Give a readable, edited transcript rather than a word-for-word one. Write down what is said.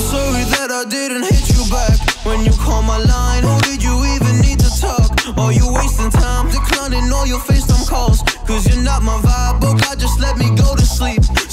I'm sorry that I didn't hit you back when you called my line. Oh, did you even need to talk? Are you wasting time? Declining all your FaceTime calls, cause you're not my vibe. Oh God, just let me go to sleep.